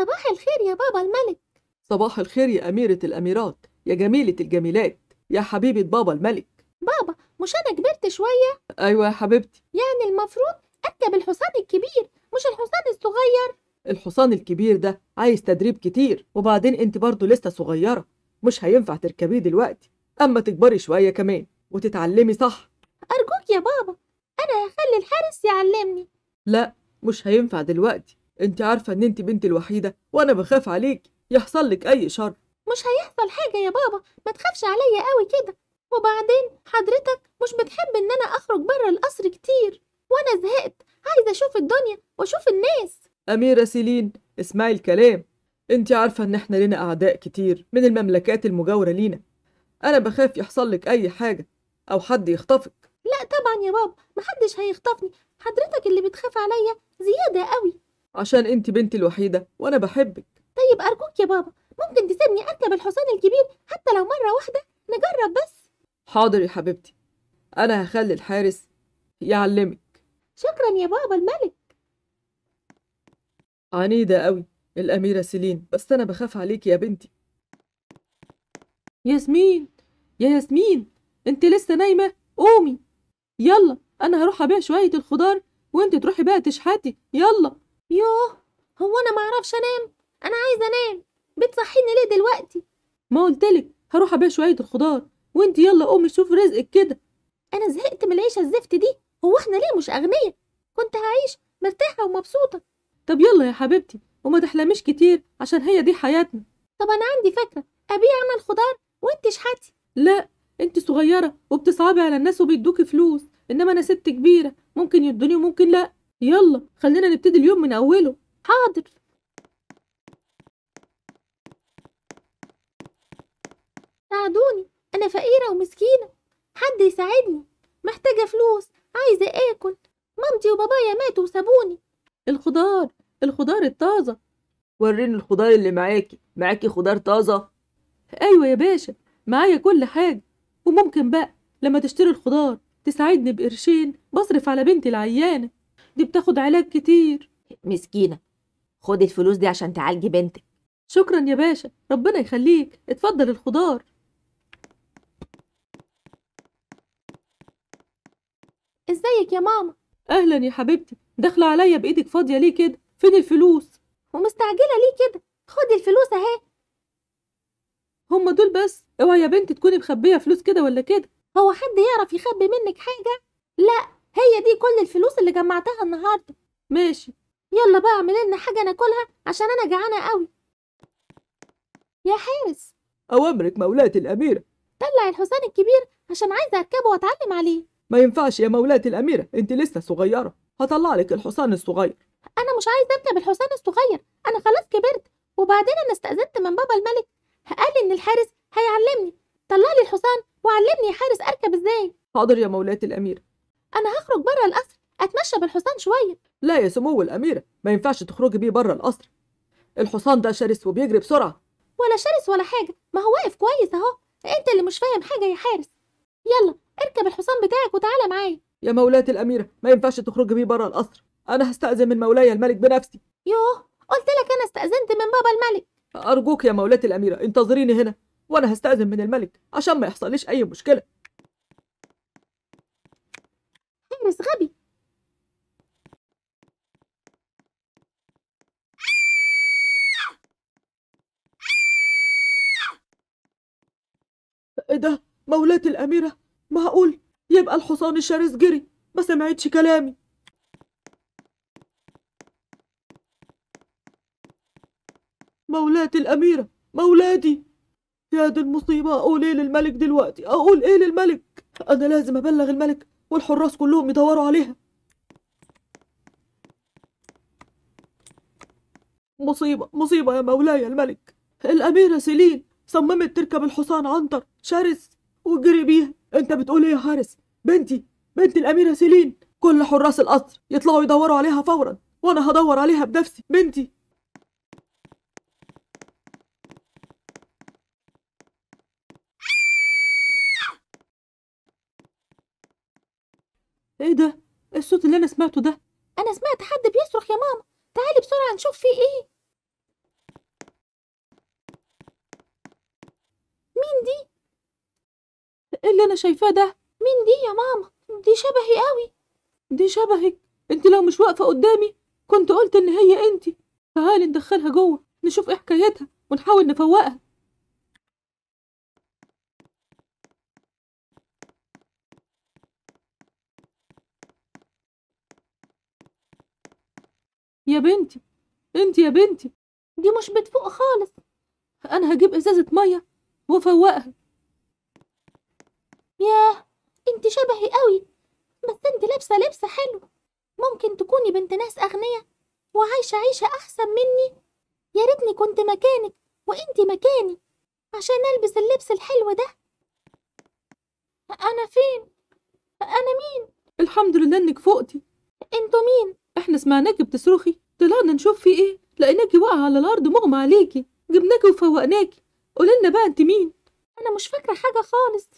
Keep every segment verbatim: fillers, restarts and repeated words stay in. صباح الخير يا بابا الملك. صباح الخير يا أميرة الأميرات، يا جميلة الجميلات، يا حبيبة بابا الملك. بابا مش أنا كبرت شوية؟ أيوة يا حبيبتي. يعني المفروض أركب الحصان الكبير مش الحصان الصغير. الحصان الكبير ده عايز تدريب كتير، وبعدين أنت برضو لسه صغيرة، مش هينفع تركبيه دلوقتي، أما تكبري شوية كمان وتتعلمي صح. أرجوك يا بابا، أنا هخلي الحارس يعلمني. لا مش هينفع دلوقتي، أنت عارفة إن أنت بنتي الوحيدة وأنا بخاف عليكي، يحصل لك أي شر. مش هيحصل حاجة يا بابا، ما تخافش عليا قوي كده، وبعدين حضرتك مش بتحب إن أنا أخرج بره القصر كتير، وأنا زهقت، عايزة أشوف الدنيا وأشوف الناس. أميرة سيلين اسمعي الكلام، أنت عارفة إن إحنا لنا أعداء كتير من المملكات المجاورة لينا، أنا بخاف يحصل لك أي حاجة أو حد يخطفك. لا طبعا يا بابا، محدش هيخطفني، حضرتك اللي بتخاف عليا زيادة قوي. عشان أنت بنتي الوحيدة وأنا بحبك. طيب أرجوك يا بابا، ممكن تسيبني أركب الحصان الكبير حتى لو مرة واحدة نجرب بس؟ حاضر يا حبيبتي، أنا هخلي الحارس يعلمك. شكرا يا بابا الملك. عنيدة قوي الأميرة سيلين، بس أنا بخاف عليكي يا بنتي. ياسمين، يا ياسمين أنت لسه نايمة؟ قومي يلا، أنا هروح أبيع شوية الخضار وأنت تروحي بقى تشحتي، يلا. يوه، هو أنا معرفش أنام؟ أنا عايزة أنام، بتصحيني ليه دلوقتي؟ ما قلتلك هروح أبيع شوية الخضار وأنت يلا قومي شوفي رزقك كده. أنا زهقت من العيشة الزفت دي، هو إحنا ليه مش أغنية؟ كنت هعيش مرتاحة ومبسوطة. طب يلا يا حبيبتي وما تحلميش كتير عشان هي دي حياتنا. طب أنا عندي فكرة، أبيع أنا الخضار وأنت اشحتي. لا أنت صغيرة وبتصعبي على الناس وبيدوكي فلوس، إنما أنا ست كبيرة ممكن يدوني وممكن لأ. يلا خلينا نبتدي اليوم من أوله. حاضر. ساعدوني، أنا فقيرة ومسكينة، حد يساعدني، محتاجة فلوس، عايزة آكل، مامتي وبابايا ماتوا وسابوني. الخضار، الخضار الطازة. وريني الخضار اللي معاكي، معاكي خضار طازة؟ أيوة يا باشا معايا كل حاجة، وممكن بقى لما تشتري الخضار تساعدني بقرشين بصرف على بنتي العيانة دي، بتاخد علاج كتير. مسكينة، خدي الفلوس دي عشان تعالجي بنتك. شكرا يا باشا، ربنا يخليك، اتفضل الخضار. ازيك يا ماما؟ أهلا يا حبيبتي، داخلة عليا بإيدك فاضية ليه كده؟ فين الفلوس؟ ومستعجلة ليه كده؟ خدي الفلوس أهي. هما دول بس؟ اوعي يا بنتي تكوني مخبية فلوس كده ولا كده. هو حد يعرف يخبي منك حاجة؟ لا، هي دي كل الفلوس اللي جمعتها النهاردة. ماشي، يلا بقى اعملي لنا حاجة ناكلها عشان أنا جعانة قوي. يا حارس. أوامرك مولاة الأميرة. طلع الحصان الكبير عشان عايزة أركبه وأتعلم عليه. ما ينفعش يا مولاة الأميرة، أنت لسه صغيرة، هطلع لك الحصان الصغير. أنا مش عايزة أبدأ بالحصان الصغير، أنا خلاص كبرت، وبعدين أنا استأذنت من بابا الملك، قال لي إن الحارس هيعلمني. طلع لي الحصان وعلمني يا حارس أركب إزاي. حاضر يا مولاة الأميرة. أنا هخرج بره القصر أتمشى بالحصان شوية. لا يا سمو الأميرة، ما ينفعش تخرجي بيه بره القصر، الحصان ده شرس وبيجري بسرعة. ولا شرس ولا حاجة، ما هو واقف كويس أهو، أنت اللي مش فاهم حاجة يا حارس. يلا اركب الحصان بتاعك وتعالى معايا. يا مولاة الأميرة ما ينفعش تخرجي بيه بره القصر، أنا هستأذن من مولاي الملك بنفسي. يوه، قلت لك أنا استأذنت من بابا الملك. أرجوك يا مولاة الأميرة انتظريني هنا، وأنا هستأذن من الملك عشان ما يحصليش أي مشكلة. حارس غبي. إيه ده مولاة الأميرة؟ معقول؟ يبقى الحصان الشرس جري ما سمعتش كلامي. مولاة الأميرة، مولادي، يا دي المصيبة، أقول إيه للملك دلوقتي؟ أقول إيه للملك؟ أنا لازم أبلغ الملك والحراس كلهم يدوروا عليها. مصيبة مصيبة يا مولاي الملك، الأميرة سيلين صممت تركب الحصان عنتر شرس وتجري بيها. أنت بتقول إيه يا حارس؟ بنتي، بنت الأميرة سيلين، كل حراس القصر يطلعوا يدوروا عليها فورا، وأنا هدور عليها بنفسي، بنتي. إيه ده؟ الصوت اللي أنا سمعته ده؟ أنا سمعت حد بيصرخ يا ماما، تعالي بسرعة نشوف فيه إيه. مين دي؟ اللي أنا شايفاه ده مين دي يا ماما؟ دي شبهي قوي. دي شبهك؟ انت لو مش واقفة قدامي كنت قلت إن هي انت. تعالي ندخلها جوه نشوف إيه حكايتها ونحاول نفوقها. يا بنتي انت يا بنتي دي مش بتفوق خالص. انا هجيب ازازة مية وافوقها. ياه انت شبهي قوي، بس انت لابسة لبسة حلو. ممكن تكوني بنت ناس اغنية وعايشة عيشة احسن مني. يا ريتني كنت مكانك وانت مكاني عشان البس اللبس الحلو ده. انا فين؟ انا مين؟ الحمد لله انك فوقتي. انتوا مين؟ احنا سمعناكي بتصرخي طلعنا نشوف في ايه، لقيناكي واقعه على الارض مغمى عليكي، جبناكي وفوقناكي. قولي لنا بقى انت مين؟ انا مش فاكره حاجه خالص.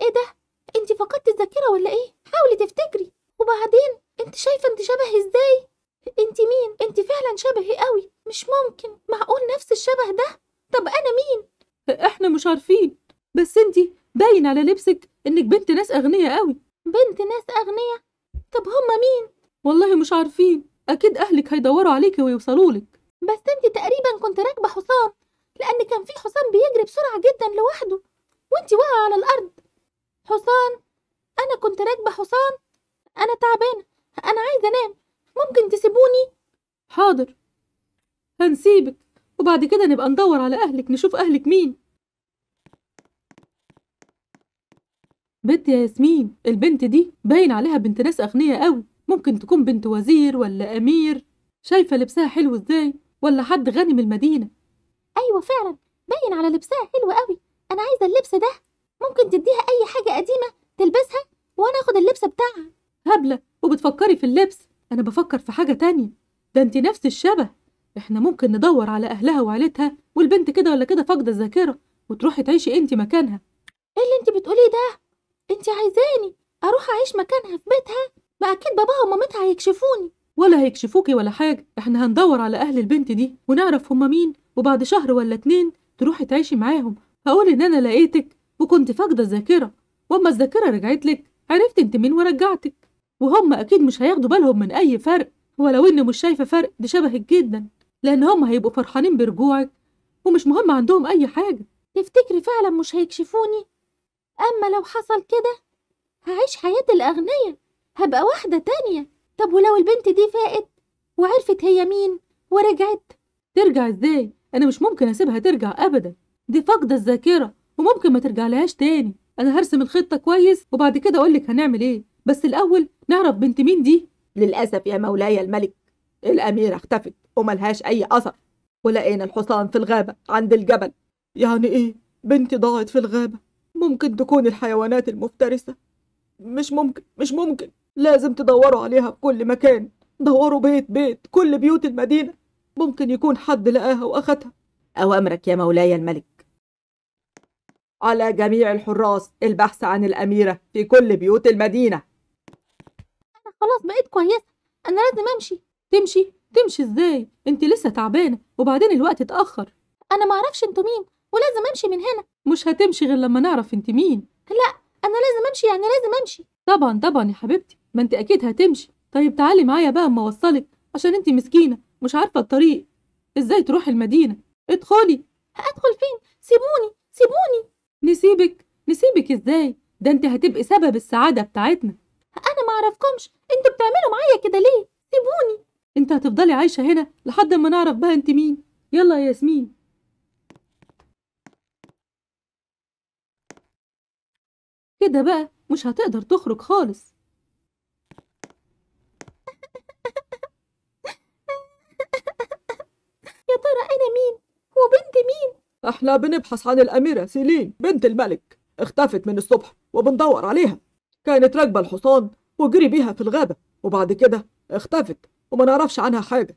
ايه ده؟ انت فقدتي الذاكره ولا ايه؟ حاولي تفتكري. وبعدين انت شايفه انت شبهي ازاي؟ انت مين؟ انت فعلا شبهي قوي، مش ممكن. معقول نفس الشبه ده؟ طب انا مين؟ احنا مش عارفين، بس انت باين على لبسك انك بنت ناس اغنياء قوي. بنت ناس اغنياء؟ طب هما مين؟ والله مش عارفين، أكيد أهلك هيدوروا عليكي ويوصلولك. بس أنت تقريبا كنت راكبة حصان، لأن كان في حصان بيجري بسرعة جدا لوحده وأنت واقعة على الأرض. حصان؟ أنا كنت راكبة حصان؟ أنا تعبانة، أنا عايزة أنام، ممكن تسيبوني؟ حاضر، هنسيبك، وبعد كده نبقى ندور على أهلك نشوف أهلك مين. بنت ياسمين، البنت دي باين عليها بنت ناس أغنياء أوي. ممكن تكون بنت وزير ولا أمير. شايفة لبسها حلو إزاي؟ ولا حد غني من المدينة. أيوة فعلا باين على لبسها حلو قوي. أنا عايزة اللبس ده. ممكن تديها أي حاجة قديمة تلبسها وأنا آخد اللبس بتاعها. هبلة وبتفكري في اللبس، أنا بفكر في حاجة تانية. ده أنت نفس الشبه. إحنا ممكن ندور على أهلها وعيلتها، والبنت كده ولا كده فاقدة الذاكرة وتروحي تعيشي أنت مكانها. إيه اللي أنت بتقوليه ده؟ أنت عايزاني أروح أعيش مكانها في بيتها؟ ما أكيد باباها ومامتها هيكشفوني. ولا هيكشفوكي ولا حاجة، إحنا هندور على أهل البنت دي ونعرف هما مين، وبعد شهر ولا اتنين تروحي تعيشي معاهم، هقول إن أنا لقيتك وكنت فاقدة الذاكرة، وأما الذاكرة رجعت لك عرفت أنت مين ورجعتك، وهم أكيد مش هياخدوا بالهم من أي فرق، ولو إني مش شايفة فرق دي شبهك جدا، لأن هم هيبقوا فرحانين برجوعك ومش مهم عندهم أي حاجة. تفتكري فعلا مش هيكشفوني؟ أما لو حصل كده هعيش حياة الأغنياء، هبقى واحدة تانية. طب ولو البنت دي فاقت وعرفت هي مين ورجعت؟ ترجع ازاي؟ أنا مش ممكن أسيبها ترجع أبدا، دي فاقدة الذاكرة وممكن ما ترجعلهاش تاني. أنا هرسم الخطة كويس وبعد كده أقولك هنعمل إيه، بس الأول نعرف بنت مين دي. للأسف يا مولاي الملك، الأميرة اختفت وملهاش أي أثر، ولقينا الحصان في الغابة عند الجبل. يعني إيه بنتي ضاعت في الغابة؟ ممكن تكون الحيوانات المفترسة. مش ممكن، مش ممكن، لازم تدوروا عليها في كل مكان، دوروا بيت بيت، كل بيوت المدينة، ممكن يكون حد لقاها وأخدها. أوامرك يا مولاي الملك. على جميع الحراس البحث عن الأميرة في كل بيوت المدينة. أنا خلاص بقيت كويسة، أنا لازم أمشي. تمشي؟ تمشي إزاي؟ أنت لسه تعبانة وبعدين الوقت اتأخر. أنا معرفش أنتوا مين ولازم أمشي من هنا. مش هتمشي غير لما نعرف أنت مين. لأ أنا لازم أمشي، يعني لازم أمشي. طبعا طبعا يا حبيبتي، ما أنت أكيد هتمشي. طيب تعالي معايا بقى أما أوصلك، عشان أنت مسكينة مش عارفة الطريق إزاي تروحي المدينة. ادخلي. هأدخل فين؟ سيبوني سيبوني. نسيبك؟ نسيبك إزاي؟ ده أنت هتبقي سبب السعادة بتاعتنا. أنا ما أعرفكمش، أنتوا بتعملوا معايا كده ليه؟ سيبوني. أنت هتفضلي عايشة هنا لحد ما نعرف بقى أنت مين. يلا يا ياسمين. كده بقى مش هتقدر تخرج خالص. يا ترى أنا مين؟ وبنت مين؟ احنا بنبحث عن الأميرة سيلين بنت الملك، اختفت من الصبح وبندور عليها. كانت راكبة الحصان وجري بيها في الغابة وبعد كده اختفت وما نعرفش عنها حاجة.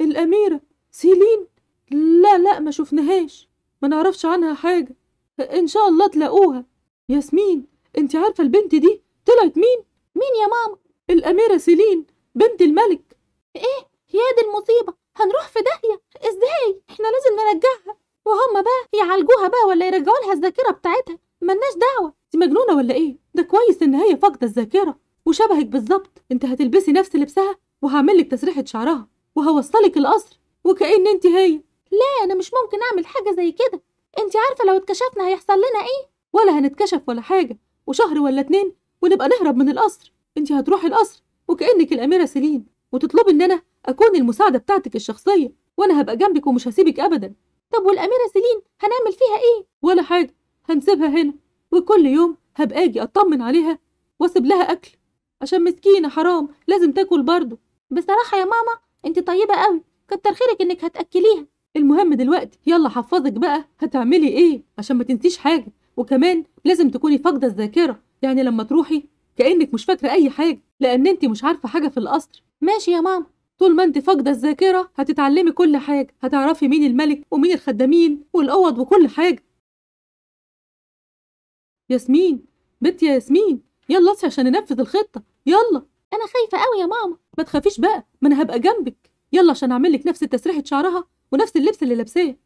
الأميرة سيلين؟ لا لا ما شفناهاش، ما نعرفش عنها حاجة. إن شاء الله تلاقوها. ياسمين انت عارفه البنت دي طلعت مين؟ مين يا ماما؟ الاميره سيلين بنت الملك. ايه يا دي المصيبه، هنروح في داهيه. ازاي؟ احنا لازم نرجعها. وهم بقى يعالجوها بقى ولا يرجعوا لها الذاكره بتاعتها، مالناش دعوه. دي مجنونه ولا ايه؟ ده كويس ان هي فاقده الذاكره وشبهك بالظبط. انت هتلبسي نفس لبسها وهعملك تسريحه شعرها وهوصلك القصر وكأن انت هي. لا انا مش ممكن اعمل حاجه زي كده، انت عارفه لو اتكشفنا هيحصل لنا ايه؟ ولا هنتكشف ولا حاجه، وشهر ولا اتنين ونبقى نهرب من القصر. انت هتروحي القصر وكأنك الاميره سيلين وتطلبي ان انا اكون المساعده بتاعتك الشخصيه، وانا هبقى جنبك ومش هسيبك ابدا. طب والاميره سيلين هنعمل فيها ايه؟ ولا حاجه، هنسيبها هنا وكل يوم هبقى اجي اطمن عليها واسيب لها اكل عشان مسكينه حرام لازم تاكل برضه. بصراحه يا ماما انت طيبه قوي، كتر خيرك انك هتاكليها. المهم دلوقتي يلا حفظك بقى هتعملي ايه عشان ما تنسيش حاجه، وكمان لازم تكوني فاقده الذاكره، يعني لما تروحي كانك مش فاكره اي حاجه لان انت مش عارفه حاجه في القصر. ماشي يا ماما. طول ما انت فاقده الذاكره هتتعلمي كل حاجه، هتعرفي مين الملك ومين الخدامين والاوض وكل حاجه. ياسمين بنت يا ياسمين يلا اصحي عشان ننفذ الخطه، يلا. انا خايفه قوي يا ماما. ما تخافيش بقى، ما انا هبقى جنبك. يلا عشان اعمل لك نفس تسريحه شعرها ونفس اللبس اللي لابساه.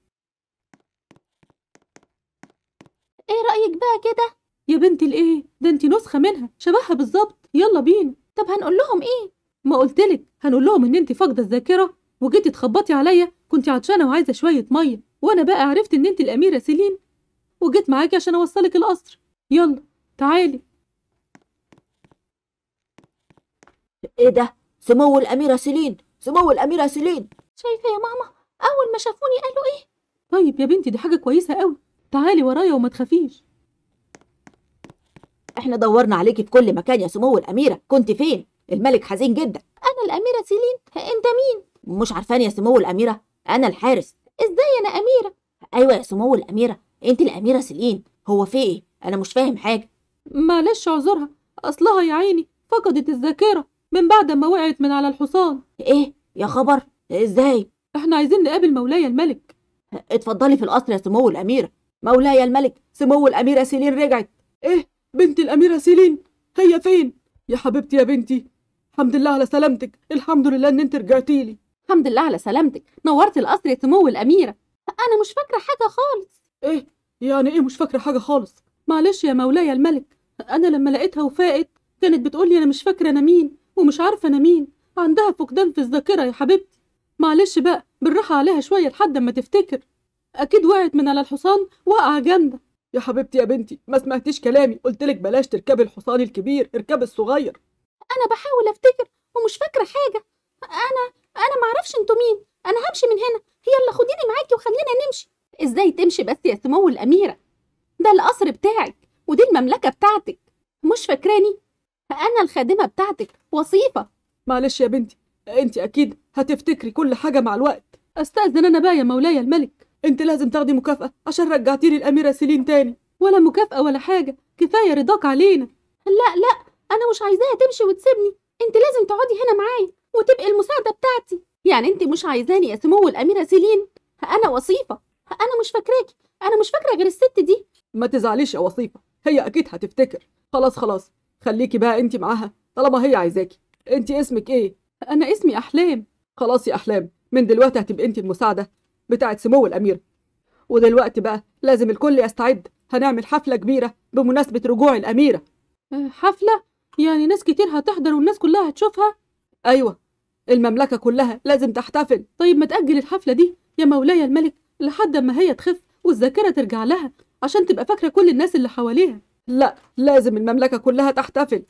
ايه رايك بقى كده يا بنتي؟ الايه ده، انت نسخه منها شبهها بالظبط. يلا بينا. طب هنقول لهم ايه؟ ما قلتلك هنقول لهم ان انت فاقده الذاكره وجيتي تخبطي عليا، كنت عطشانه وعايزه شويه ميه، وانا بقى عرفت ان انت الاميره سيلين وجيت معاكي عشان اوصلك القصر. يلا تعالي. ايه ده؟ سمو الاميره سيلين، سمو الاميره سيلين. شايفه يا ماما اول ما شافوني قالوا ايه؟ طيب يا بنتي دي حاجه كويسه قوي، تعالي ورايا وما تخافيش. احنا دورنا عليكي في كل مكان يا سمو الاميره، كنت فين؟ الملك حزين جدا. انا الاميره سيلين، انت مين؟ مش عارفاني يا سمو الاميره، انا الحارس. ازاي انا اميره؟ ايوه يا سمو الاميره انت الاميره سيلين. هو في ايه؟ انا مش فاهم حاجه. معلش اعذرها، اصلها يا عيني فقدت الذاكره من بعد ما وقعت من على الحصان. ايه يا خبر، ازاي؟ احنا عايزين نقابل مولاي الملك. اتفضلي في القصر يا سمو الاميره. مولاي الملك سمو الاميره سيلين رجعت. ايه بنت الاميره سيلين هي فين؟ يا حبيبتي يا بنتي الحمد لله على سلامتك، الحمد لله ان انت رجعتي لي. الحمد لله على سلامتك، نورت القصر يا سمو الاميره. انا مش فاكره حاجه خالص. ايه يعني ايه مش فاكره حاجه خالص؟ معلش يا مولاي الملك انا لما لقيتها وفاقت كانت بتقول لي انا مش فاكره انا مين ومش عارفه انا مين، عندها فقدان في الذاكره يا حبيبتي. معلش بقى بالراحه عليها شويه لحد ما تفتكر، اكيد وقعت من على الحصان وقعه جامده. يا حبيبتي يا بنتي ما سمعتيش كلامي، قلت لك بلاش تركبي الحصان الكبير اركبي الصغير. انا بحاول افتكر ومش فاكره حاجه. انا انا ما اعرفش انتوا مين، انا همشي من هنا. يلا خديني معاكي وخلينا نمشي. ازاي تمشي بس يا سمو الاميره؟ ده القصر بتاعك ودي المملكه بتاعتك، مش فاكراني؟ انا الخادمه بتاعتك وصيفه. معلش يا بنتي انت اكيد هتفتكري كل حاجه مع الوقت. استاذن انا بقى يا مولاي الملك، انت لازم تاخدي مكافاه عشان رجعتيلي الاميره سيلين تاني. ولا مكافاه ولا حاجه، كفايه رضاك علينا. لا لا انا مش عايزاها تمشي وتسيبني، انت لازم تقعدي هنا معايا وتبقي المساعده بتاعتي. يعني انت مش عايزاني يا سمو الاميره سيلين؟ انا وصيفه، انا مش فاكراكي، انا مش فاكره غير الست دي. ما تزعليش يا وصيفه، هي اكيد هتفتكر. خلاص خلاص خليكي بقى انت معاها طالما هي عايزاكي. انت اسمك ايه؟ انا اسمي احلام. خلاص يا احلام من دلوقتي هتبقي انت المساعده بتاعت سمو الاميره. ودلوقتي بقى لازم الكل يستعد، هنعمل حفله كبيره بمناسبه رجوع الاميره. حفله؟ يعني ناس كتير هتحضر والناس كلها هتشوفها؟ ايوه المملكه كلها لازم تحتفل. طيب ما تاجل الحفله دي يا مولاي الملك لحد ما هي تخف والذاكره ترجع لها عشان تبقى فاكره كل الناس اللي حواليها. لا لازم المملكه كلها تحتفل.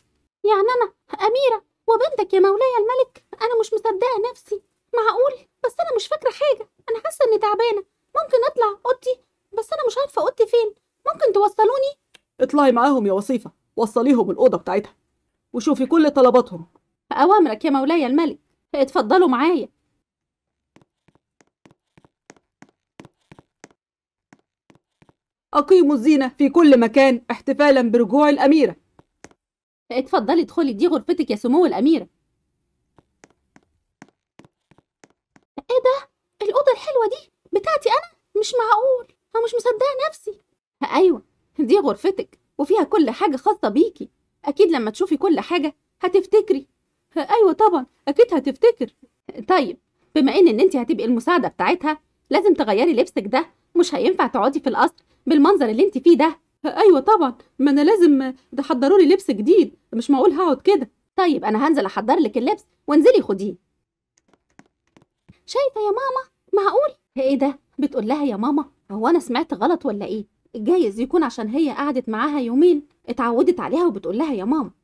يعني انا اميره وبنتك يا مولاي الملك؟ انا مش مصدقه نفسي. معقول؟ بس انا مش فاكره حاجه، انا حاسه اني تعبانه. ممكن اطلع اوضتي؟ بس انا مش عارفه اوضتي فين، ممكن توصلوني؟ اطلعي معاهم يا وصيفه، وصليهم الاوضه بتاعتها وشوفي كل طلباتهم. أوامرك يا مولاي الملك. اتفضلوا معايا. أقيموا الزينة في كل مكان احتفالا برجوع الأميرة. اتفضلي ادخلي، دي غرفتك يا سمو الأميرة. ايه ده؟ الأوضة الحلوة دي بتاعتي أنا؟ مش معقول، أنا مش مصدقة نفسي. أيوه دي غرفتك وفيها كل حاجة خاصة بيكي، أكيد لما تشوفي كل حاجة هتفتكري. أيوة طبعا أكيد هتفتكر. طيب بما إن أنت هتبقي المساعدة بتاعتها لازم تغيري لبسك ده مش هينفع تقعدي في القصر بالمنظر اللي انت فيه ده. ايوه طبعا، ما انا لازم تحضروا لي لبس جديد، مش معقول هقعد كده. طيب انا هنزل احضر لك اللبس وانزلي خديه. شايفه يا ماما؟ معقول؟ ايه ده؟ بتقول لها يا ماما؟ هو انا سمعت غلط ولا ايه؟ جايز يكون عشان هي قعدت معاها يومين اتعودت عليها وبتقول لها يا ماما.